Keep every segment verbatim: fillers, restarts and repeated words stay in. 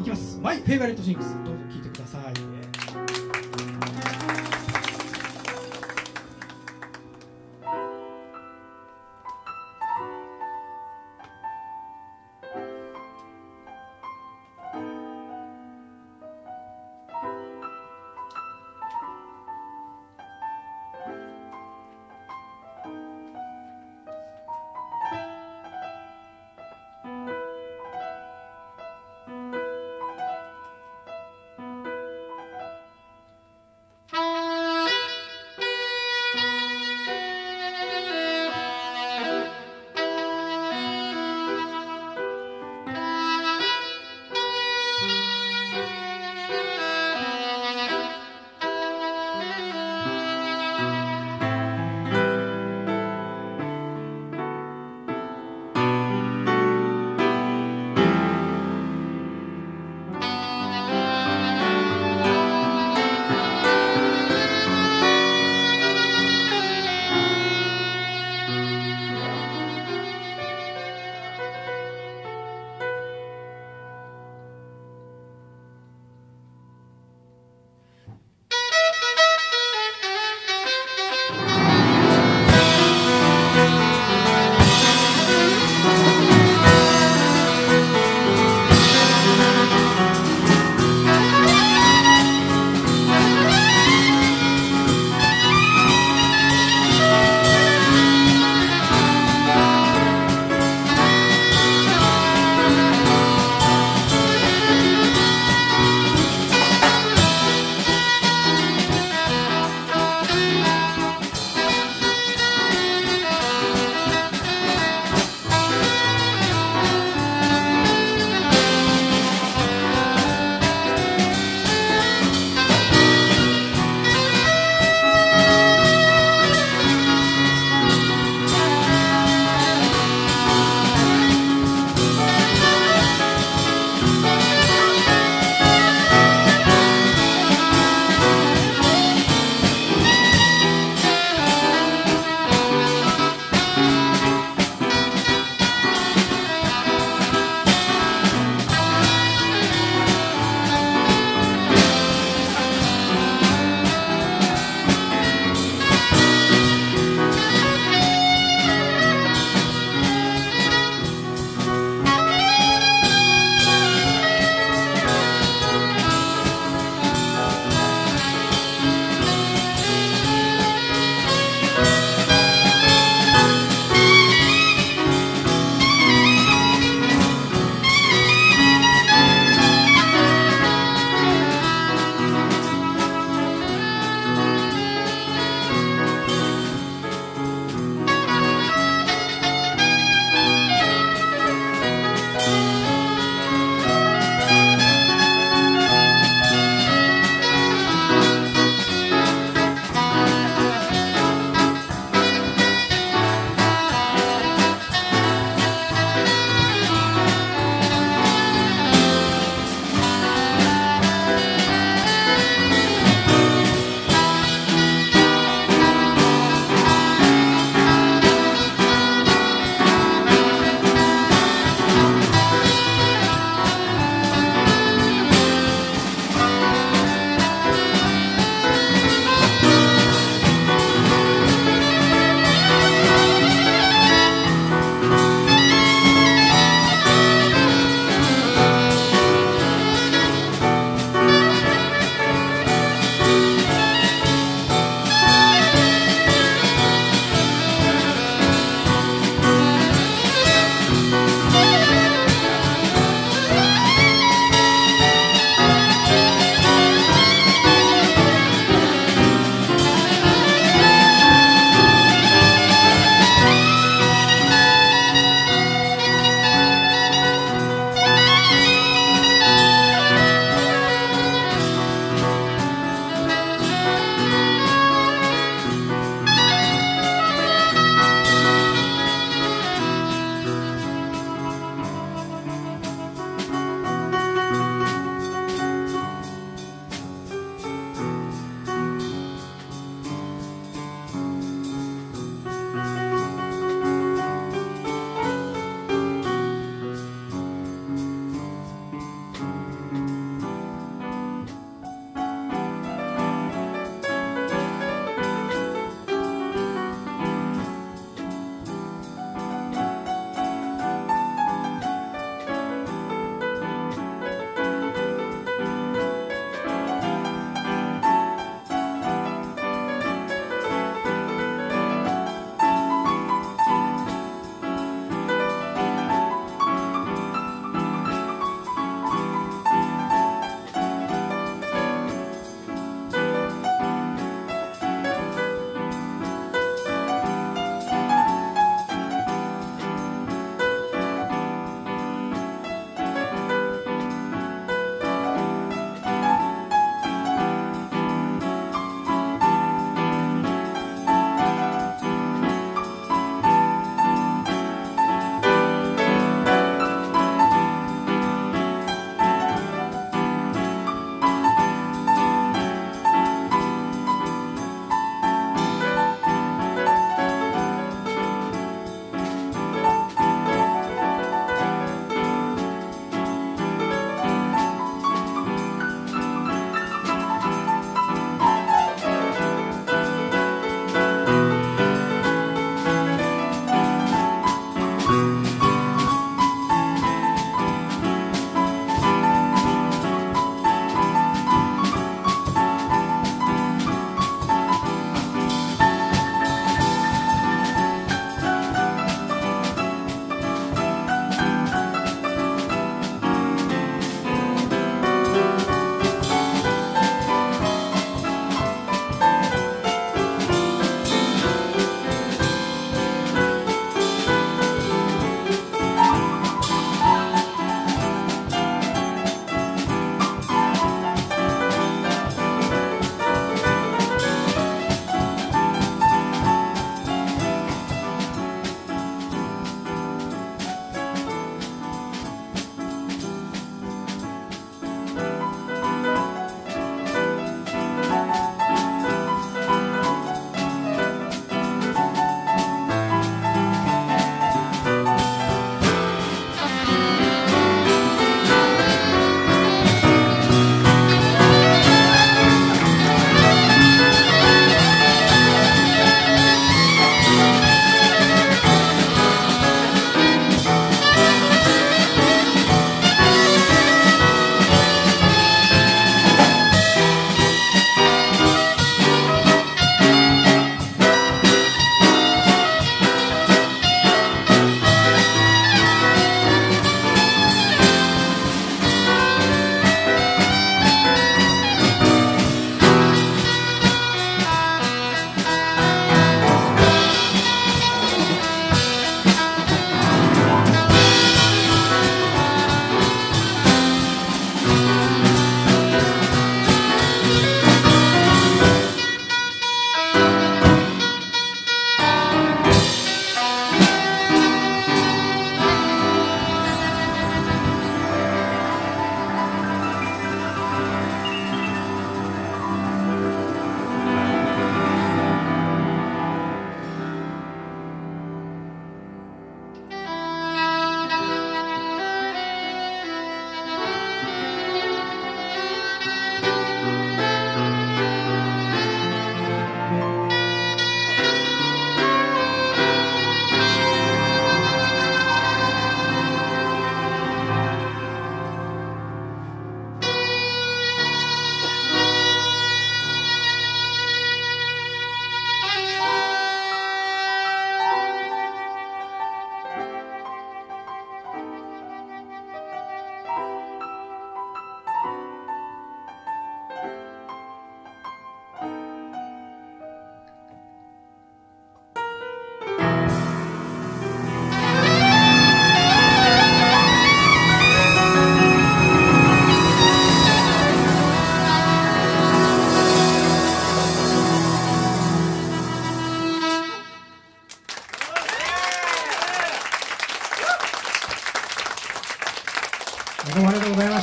いきます。マイフェイバリットシングス、どうぞ聴いてください。ました。ありがと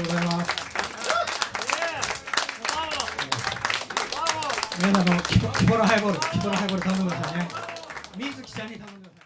うございます。皆さんの希望のハイボール、希望のハイボール頼んでくださいね。水木ちゃんに頼んでください。